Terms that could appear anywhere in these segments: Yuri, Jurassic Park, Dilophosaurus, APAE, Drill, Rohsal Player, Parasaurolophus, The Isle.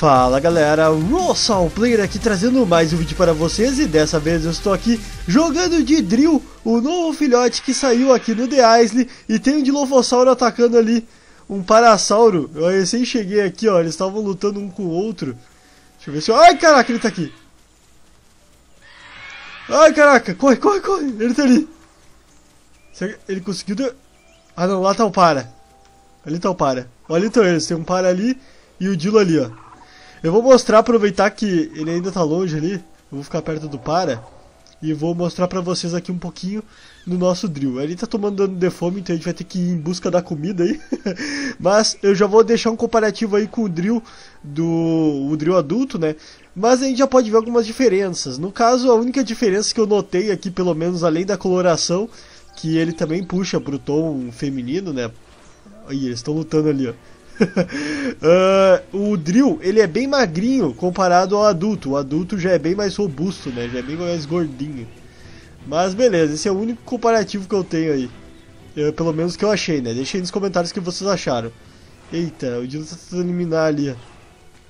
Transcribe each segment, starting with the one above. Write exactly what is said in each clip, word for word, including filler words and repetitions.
Fala galera, Rohsal Player aqui trazendo mais um vídeo para vocês e dessa vez eu estou aqui jogando de Drill, o novo filhote que saiu aqui no The Isle e tem um Dilophosaurus atacando ali um Parasauro. Eu recém cheguei aqui, ó, eles estavam lutando um com o outro. Deixa eu ver se... Ai caraca, ele tá aqui! Ai caraca, corre, corre, corre, ele tá ali! Será que ele conseguiu... Ah não, lá tá o para. Ali tá o para. Olha então eles, tem um para ali e o Dilo ali, ó. Eu vou mostrar, aproveitar que ele ainda tá longe ali, eu vou ficar perto do para e vou mostrar pra vocês aqui um pouquinho do nosso drill. Ele tá tomando dano de fome, então a gente vai ter que ir em busca da comida aí. Mas eu já vou deixar um comparativo aí com o drill do o drill adulto, né? Mas a gente já pode ver algumas diferenças. No caso, a única diferença que eu notei aqui, pelo menos além da coloração, que ele também puxa pro tom feminino, né? Aí eles estão lutando ali, ó. uh, o Drill, ele é bem magrinho comparado ao adulto. O adulto já é bem mais robusto, né? Já é bem mais gordinho. Mas beleza, esse é o único comparativo que eu tenho aí. Eu, pelo menos que eu achei, né? Deixa aí nos comentários o que vocês acharam. Eita, o Drill tá tentando eliminar ali, ó.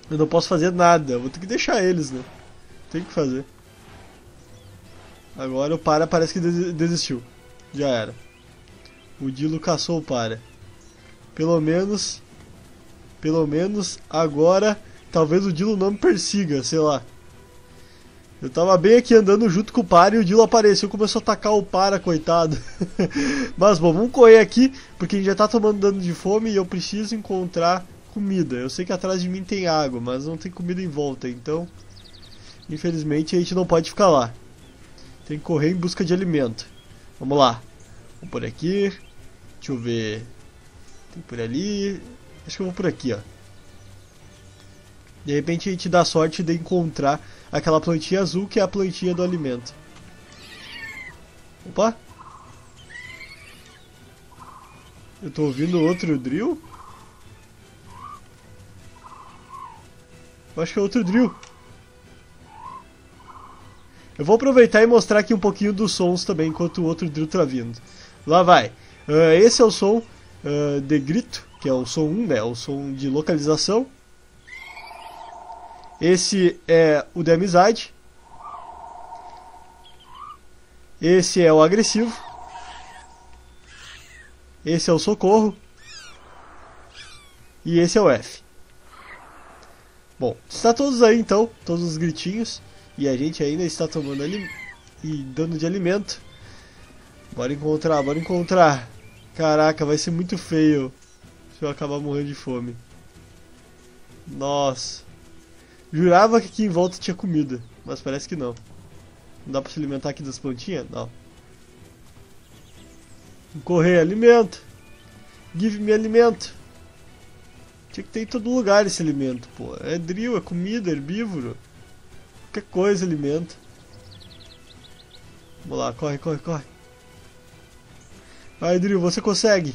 Eu não posso fazer nada, vou ter que deixar eles, né? Tem que fazer. Agora o para parece que des desistiu. Já era. O Dilo caçou o para. Pelo menos... Pelo menos agora, talvez o Dilo não me persiga, sei lá. Eu tava bem aqui andando junto com o para e o Dilo apareceu e começou a atacar o para, coitado. Mas bom, vamos correr aqui, porque a gente já tá tomando dano de fome e eu preciso encontrar comida. Eu sei que atrás de mim tem água, mas não tem comida em volta, então... Infelizmente a gente não pode ficar lá. Tem que correr em busca de alimento. Vamos lá. Vamos por aqui. Deixa eu ver... Tem por ali... Acho que eu vou por aqui, ó. De repente a gente dá sorte de encontrar aquela plantinha azul que é a plantinha do alimento. Opa! Eu tô ouvindo outro drill? Eu acho que é outro drill. Eu vou aproveitar e mostrar aqui um pouquinho dos sons também enquanto o outro drill tá vindo. Lá vai! Uh, esse é o som uh, de grito. Que é o som um, né? O som de localização. Esse é o de amizade. Esse é o agressivo. Esse é o socorro. E esse é o F. Bom, está todos aí então, todos os gritinhos. E a gente ainda está tomando ali e dando de alimento. Bora encontrar, bora encontrar. Caraca, vai ser muito feio. Eu acabar morrendo de fome. Nossa. Jurava que aqui em volta tinha comida, mas parece que não. Não dá pra se alimentar aqui das plantinhas? Não. Vou correr, alimento. Give me alimento. Tinha que ter em todo lugar esse alimento, pô. É drill, é comida, herbívoro. Qualquer coisa, alimento. Vamos lá, corre, corre, corre. Vai, drill, você consegue.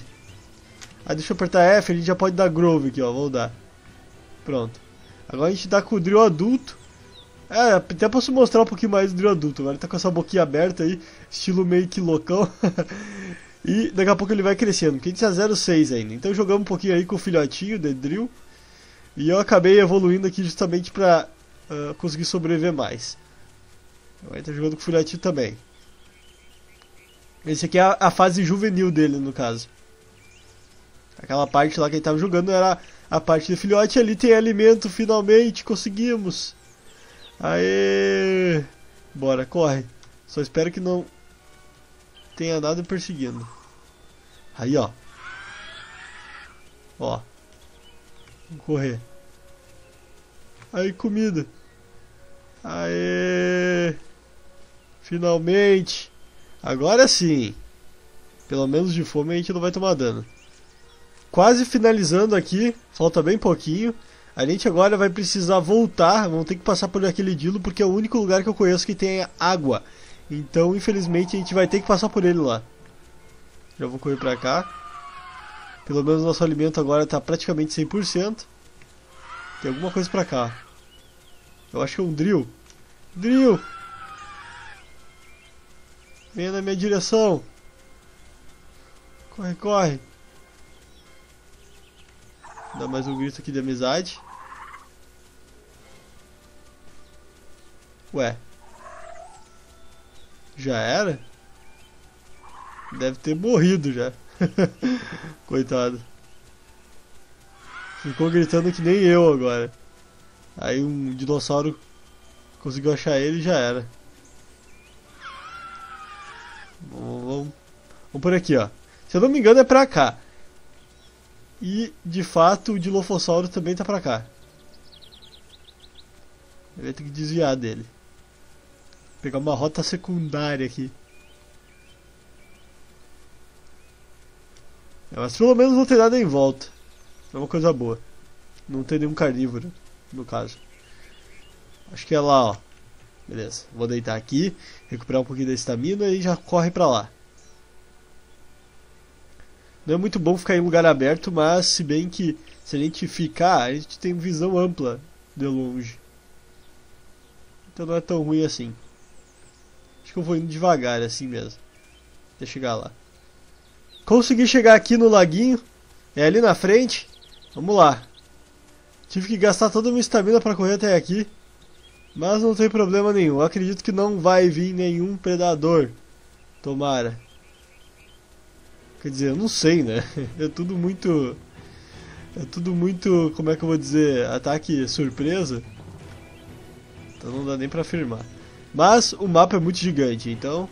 Aí ah, deixa eu apertar F, a gente já pode dar Grove aqui, ó, vamos dar. Pronto. Agora a gente dá com o Drill adulto. É, até posso mostrar um pouquinho mais do Drill adulto. Agora ele tá com essa boquinha aberta aí, estilo meio que loucão. E daqui a pouco ele vai crescendo, porque a gente tá zero seis ainda. Então jogamos um pouquinho aí com o filhotinho de Drill. E eu acabei evoluindo aqui justamente pra uh, conseguir sobreviver mais. Agora ele tá jogando com o filhotinho também. Esse aqui é a, a fase juvenil dele, no caso. Aquela parte lá que ele tava jogando era a parte do filhote. Ali tem alimento, finalmente conseguimos. Aê! Bora, corre. Só espero que não tenha nada perseguindo. Aí, ó. Ó. Vamos correr. Aí, comida. Aê! Finalmente. Agora sim. Pelo menos de fome a gente não vai tomar dano. Quase finalizando aqui, falta bem pouquinho. A gente agora vai precisar voltar, vamos ter que passar por aquele Dilo, porque é o único lugar que eu conheço que tem água. Então, infelizmente, a gente vai ter que passar por ele lá. Já vou correr pra cá. Pelo menos nosso alimento agora tá praticamente cem por cento. Tem alguma coisa pra cá. Eu acho que é um Drill. Drill! Venha na minha direção. Corre, corre. Dá mais um grito aqui de amizade. Ué. Já era? Deve ter morrido já. Coitado. Ficou gritando que nem eu agora. Aí um dinossauro conseguiu achar ele e já era. Vamos, vamos, vamos por aqui, ó. Se eu não me engano é pra cá. E, de fato, o Dilophosaurus também tá pra cá. Eu ia ter que desviar dele. Vou pegar uma rota secundária aqui. É, mas pelo menos não tem nada em volta. É uma coisa boa. Não tem nenhum carnívoro, no caso. Acho que é lá, ó. Beleza, vou deitar aqui, recuperar um pouquinho da estamina e já corre pra lá. Não é muito bom ficar em lugar aberto, mas se bem que se a gente ficar, a gente tem visão ampla de longe. Então não é tão ruim assim. Acho que eu vou indo devagar, assim mesmo. Até chegar lá. Consegui chegar aqui no laguinho. É ali na frente. Vamos lá. Tive que gastar toda a minha estamina para correr até aqui. Mas não tem problema nenhum. Eu acredito que não vai vir nenhum predador. Tomara. Quer dizer, eu não sei, né? É tudo muito... É tudo muito... Como é que eu vou dizer? Ataque surpresa. Então não dá nem pra afirmar. Mas o mapa é muito gigante, então...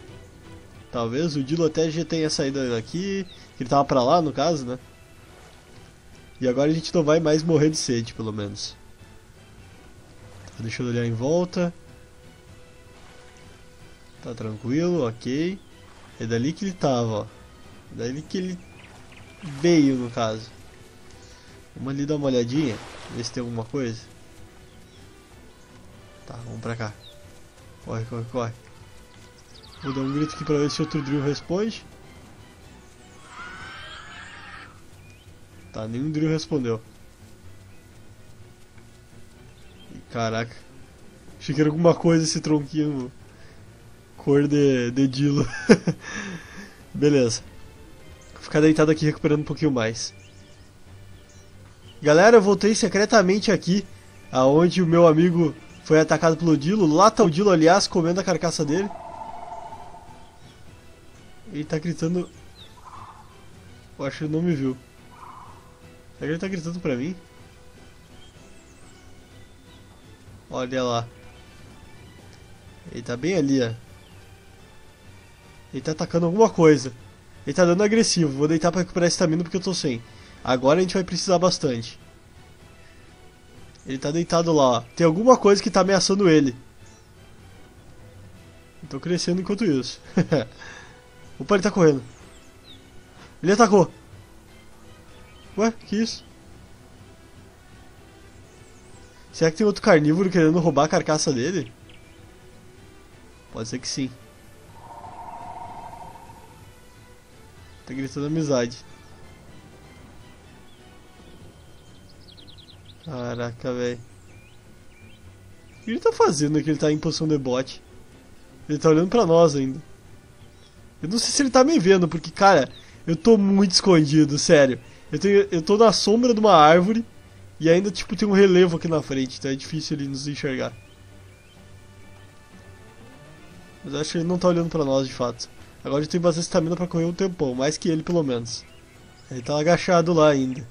Talvez o Dilo até já tenha saído daqui. Que ele tava pra lá, no caso, né? E agora a gente não vai mais morrer de sede, pelo menos. Deixa eu olhar em volta. Tá tranquilo, ok. É dali que ele tava, ó. É dali que ele veio, no caso. Vamos ali dar uma olhadinha. Ver se tem alguma coisa. Tá, vamos pra cá. Corre, corre, corre. Vou dar um grito aqui pra ver se outro drill responde. Tá, nenhum drill respondeu. Caraca, achei que era alguma coisa esse tronquinho cor de, de dilo. Beleza. Vou ficar deitado aqui recuperando um pouquinho mais. Galera, eu voltei secretamente aqui, aonde o meu amigo foi atacado pelo dilo. Lá tá o dilo, aliás, comendo a carcaça dele. Ele tá gritando... Eu acho que ele não me viu. Será que ele tá gritando pra mim? Olha lá. Ele tá bem ali, ó. Ele tá atacando alguma coisa. Ele tá dando agressivo. Vou deitar pra recuperar estamina porque eu tô sem. Agora a gente vai precisar bastante. Ele tá deitado lá, ó. Tem alguma coisa que tá ameaçando ele. Eu tô crescendo enquanto isso. Opa, ele tá correndo. Ele atacou. Ué, que isso? Será que tem outro carnívoro querendo roubar a carcaça dele? Pode ser que sim. Tá gritando amizade. Caraca, velho. O que ele tá fazendo aqui? Ele tá em posição de bote. Ele tá olhando pra nós ainda. Eu não sei se ele tá me vendo, porque, cara, eu tô muito escondido, sério. Eu, tenho, eu tô na sombra de uma árvore. E ainda, tipo, tem um relevo aqui na frente, então é difícil ele nos enxergar. Mas eu acho que ele não tá olhando pra nós, de fato. Agora a gente tem bastante estamina pra correr um tempão, mais que ele, pelo menos. Ele tá agachado lá ainda.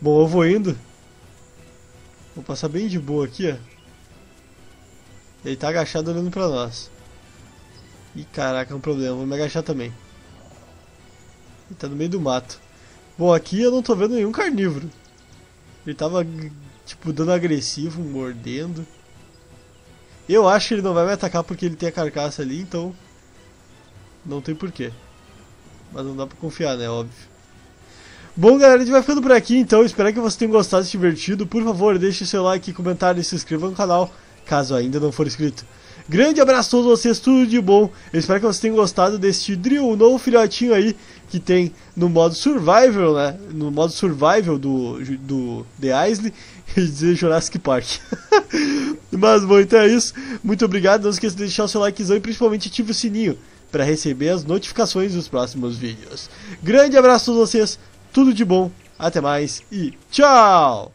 Bom, eu vou indo. Vou passar bem de boa aqui, ó. Ele tá agachado olhando pra nós. Ih, caraca, é um problema, vou me agachar também. Ele tá no meio do mato. Bom, aqui eu não tô vendo nenhum carnívoro. Ele tava, tipo, dando agressivo, mordendo. Eu acho que ele não vai me atacar porque ele tem a carcaça ali, então... Não tem porquê. Mas não dá pra confiar, né? Óbvio. Bom, galera, a gente vai ficando por aqui, então. Espero que vocês tenham gostado e se divertido. Por favor, deixe seu like, comentário e se inscreva no canal, caso ainda não for inscrito. Grande abraço a todos vocês, tudo de bom. Eu espero que vocês tenham gostado deste Drill, o novo filhotinho aí que tem no modo Survival, né? No modo Survival do, do The Isle e dizer Jurassic Park. Mas bom, então é isso. Muito obrigado. Não esqueça de deixar o seu likezão e principalmente ative o sininho para receber as notificações dos próximos vídeos. Grande abraço a todos vocês, tudo de bom. Até mais e tchau!